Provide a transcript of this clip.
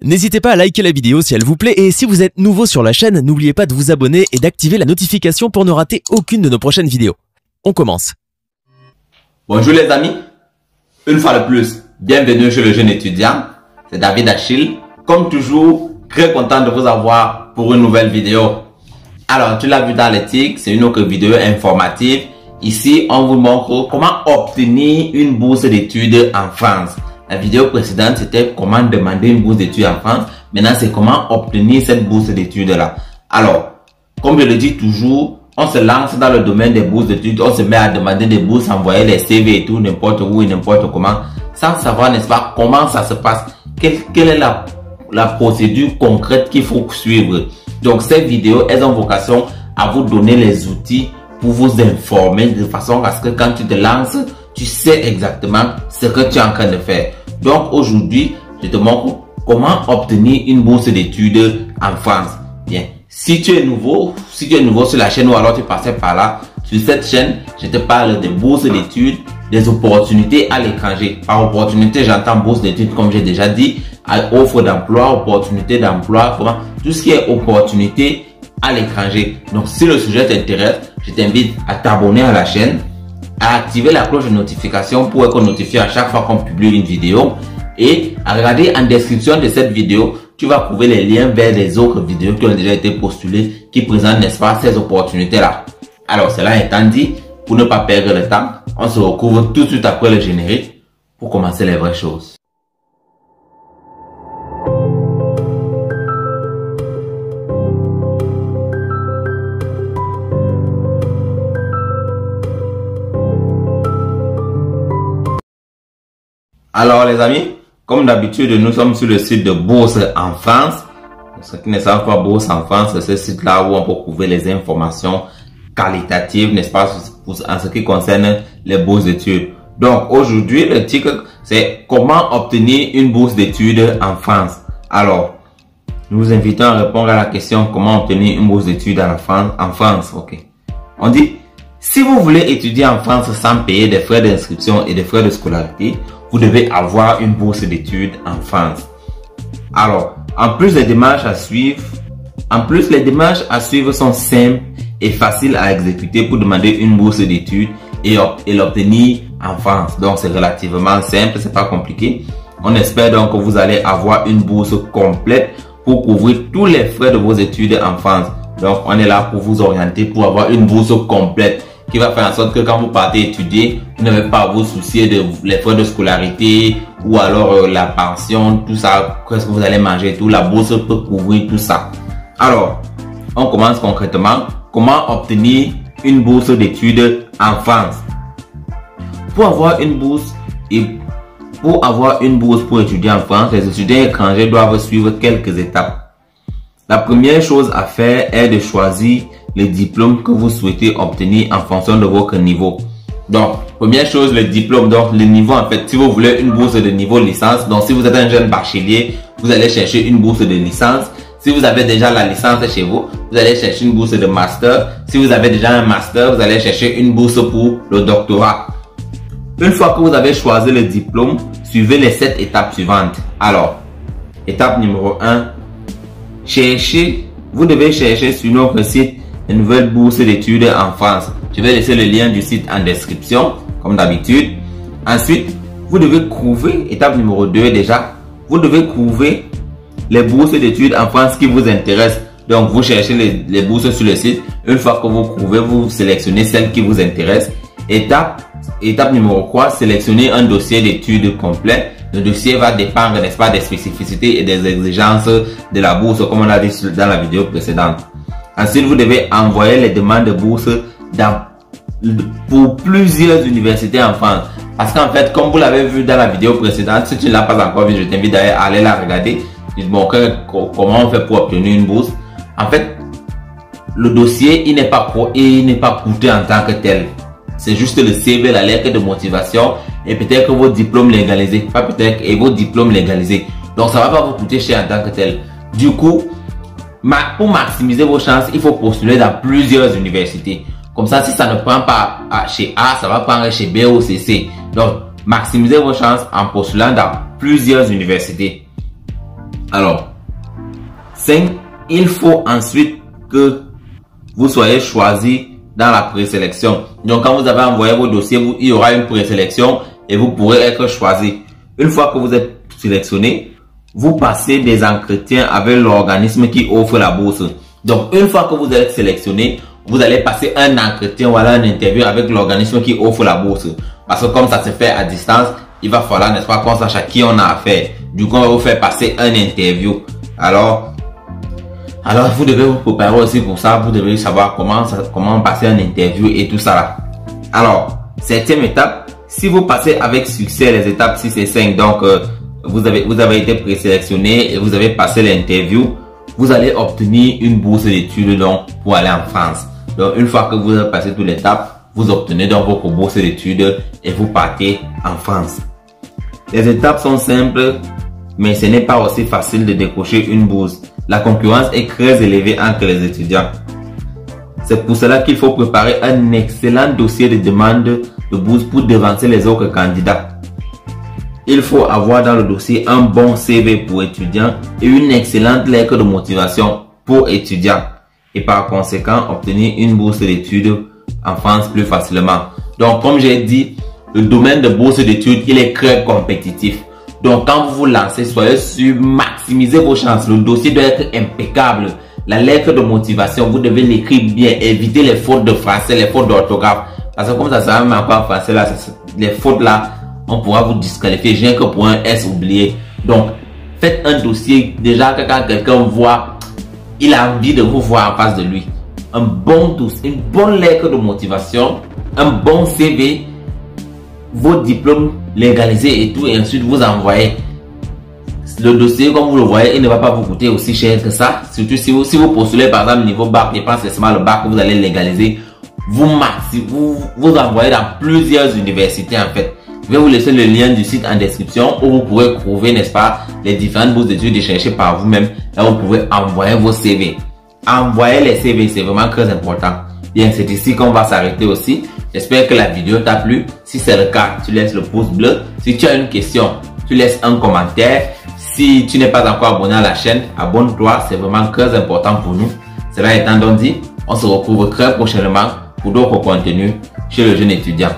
N'hésitez pas à liker la vidéo si elle vous plaît et si vous êtes nouveau sur la chaîne, n'oubliez pas de vous abonner et d'activer la notification pour ne rater aucune de nos prochaines vidéos. On commence. Bonjour les amis, une fois de plus, bienvenue chez le jeune étudiant, c'est David Achille. Comme toujours, très content de vous avoir pour une nouvelle vidéo. Alors tu l'as vu dans le titre, c'est une autre vidéo informative. Ici, on vous montre comment obtenir une bourse d'études en France. La vidéo précédente, c'était comment demander une bourse d'études en France. Maintenant, c'est comment obtenir cette bourse d'études-là. Alors, comme je le dis toujours, on se lance dans le domaine des bourses d'études. On se met à demander des bourses, envoyer les CV et tout, n'importe où et n'importe comment. Sans savoir, n'est-ce pas, comment ça se passe. Quelle est la procédure concrète qu'il faut suivre. Donc, ces vidéos, elles ont vocation à vous donner les outils pour vous informer de façon à ce que quand tu te lances, tu sais exactement ce que tu es en train de faire. Donc aujourd'hui, je te montre comment obtenir une bourse d'études en France. Bien, si tu es nouveau sur la chaîne ou alors tu passais par là, sur cette chaîne, je te parle des bourses d'études, des opportunités à l'étranger. Par opportunité, j'entends bourse d'études comme j'ai déjà dit, offre d'emploi, opportunité d'emploi, comment tout ce qui est opportunité à l'étranger. Donc si le sujet t'intéresse, je t'invite à t'abonner à la chaîne, à activer la cloche de notification pour être notifié à chaque fois qu'on publie une vidéo et à regarder en description de cette vidéo, tu vas trouver les liens vers les autres vidéos qui ont déjà été postulées, qui présentent, n'est-ce pas, ces opportunités-là. Alors cela étant dit, pour ne pas perdre le temps, on se retrouve tout de suite après le générique pour commencer les vraies choses. Alors les amis, comme d'habitude, nous sommes sur le site de Bourse en France. Pour ceux qui ne savent pas, Bourse en France, c'est ce site-là où on peut trouver les informations qualitatives, n'est-ce pas, en ce qui concerne les bourses d'études. Donc aujourd'hui, le titre, c'est « Comment obtenir une bourse d'études en France ?» Alors, nous vous invitons à répondre à la question « Comment obtenir une bourse d'études en France ?» Ok. On dit « Si vous voulez étudier en France sans payer des frais d'inscription et des frais de scolarité, vous devez avoir une bourse d'études en France. » Alors, en plus les démarches à suivre sont simples et faciles à exécuter pour demander une bourse d'études et l'obtenir en France. Donc c'est relativement simple, c'est pas compliqué. On espère donc que vous allez avoir une bourse complète pour couvrir tous les frais de vos études en France. Donc on est là pour vous orienter pour avoir une bourse complète, qui va faire en sorte que quand vous partez étudier, vous n'avez pas à vous soucier de les frais de scolarité ou alors la pension, tout ça, qu'est-ce que vous allez manger, tout, la bourse peut couvrir tout ça. Alors, on commence concrètement. Comment obtenir une bourse d'études en France? Pour avoir une bourse pour étudier en France, les étudiants étrangers doivent suivre quelques étapes. La première chose à faire est de choisir les diplômes que vous souhaitez obtenir en fonction de votre niveau. Donc, première chose, le diplôme. Donc, le niveau, en fait, si vous voulez une bourse de niveau licence, donc si vous êtes un jeune bachelier, vous allez chercher une bourse de licence. Si vous avez déjà la licence chez vous, vous allez chercher une bourse de master. Si vous avez déjà un master, vous allez chercher une bourse pour le doctorat. Une fois que vous avez choisi le diplôme, suivez les 7 étapes suivantes. Alors, étape numéro 1, vous devez chercher sur notre site une nouvelle bourse d'études en France. Je vais laisser le lien du site en description, comme d'habitude. Ensuite, vous devez trouver, étape numéro 2 déjà, vous devez trouver les bourses d'études en France qui vous intéressent. Donc, vous cherchez les bourses sur le site. Une fois que vous trouvez, vous sélectionnez celles qui vous intéressent. Étape numéro 3, sélectionnez un dossier d'études complet. Le dossier va dépendre, n'est-ce pas, des spécificités et des exigences de la bourse, comme on l'a dit dans la vidéo précédente. Ensuite, vous devez envoyer les demandes de bourse pour plusieurs universités en France. Parce qu'en fait, comme vous l'avez vu dans la vidéo précédente, si tu ne l'as pas encore vu, je t'invite d'ailleurs à aller la regarder. Je te montrerai comment on fait pour obtenir une bourse. En fait, le dossier, il n'est pas coûté en tant que tel. C'est juste le CV, la lettre de motivation et peut-être vos diplômes légalisés. Pas peut-être, et vos diplômes légalisés. Donc, ça ne va pas vous coûter cher en tant que tel. Du coup, pour maximiser vos chances, il faut postuler dans plusieurs universités. Comme ça, si ça ne prend pas chez A, ça va prendre chez B ou chez C. Donc, maximisez vos chances en postulant dans plusieurs universités. Alors, 5. Il faut ensuite que vous soyez choisi dans la présélection. Donc, quand vous avez envoyé vos dossiers, il y aura une présélection et vous pourrez être choisi. Une fois que vous êtes sélectionné, vous passez des entretiens avec l'organisme qui offre la bourse. Donc, une fois que vous êtes sélectionné, vous allez passer un entretien, voilà, un interview avec l'organisme qui offre la bourse. Parce que comme ça se fait à distance, il va falloir, n'est-ce pas, qu'on sache à qui on a affaire. Du coup, on va vous faire passer un interview. Alors, vous devez vous préparer aussi pour ça. Vous devez savoir comment passer un interview et tout ça là. Alors, 7e étape, si vous passez avec succès les étapes 6 et 5, donc vous avez été présélectionné et vous avez passé l'interview, vous allez obtenir une bourse d'études donc pour aller en France. Donc, une fois que vous avez passé toute l'étape, vous obtenez donc votre bourse d'études et vous partez en France. Les étapes sont simples, mais ce n'est pas aussi facile de décocher une bourse. La concurrence est très élevée entre les étudiants. C'est pour cela qu'il faut préparer un excellent dossier de demande de bourse pour devancer les autres candidats. Il faut avoir dans le dossier un bon CV pour étudiant et une excellente lettre de motivation pour étudiant et par conséquent obtenir une bourse d'études en France plus facilement. Donc comme j'ai dit, le domaine de bourse d'études, il est très compétitif. Donc, quand vous vous lancez, soyez sûr, maximisez vos chances. Le dossier doit être impeccable. La lettre de motivation, vous devez l'écrire bien. Évitez les fautes de français, les fautes d'orthographe. Parce que comme ça, ça va même encore en français, là, les fautes là, on pourra vous disqualifier. Rien que pour un S oublié. Donc, faites un dossier. Déjà, quand quelqu'un voit, il a envie de vous voir en face de lui. Un bon dossier, une bonne lettre de motivation, un bon CV, vos diplômes légalisés et tout, et ensuite vous envoyez. Le dossier, comme vous le voyez, il ne va pas vous coûter aussi cher que ça. Surtout si vous postulez par exemple niveau bac, et pas seulement le bac que vous allez légaliser, vous envoyez dans plusieurs universités en fait. Je vais vous laisser le lien du site en description où vous pourrez trouver, n'est-ce pas, les différentes bourses d'études et chercher par vous-même. Là, vous pouvez envoyer vos CV. Envoyer les CV, c'est vraiment très important. Bien, c'est ici qu'on va s'arrêter aussi. J'espère que la vidéo t'a plu. Si c'est le cas, tu laisses le pouce bleu. Si tu as une question, tu laisses un commentaire. Si tu n'es pas encore abonné à la chaîne, abonne-toi. C'est vraiment très important pour nous. Cela étant dit, on se retrouve très prochainement pour d'autres contenus chez le jeune étudiant.